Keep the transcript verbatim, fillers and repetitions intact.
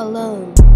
alone.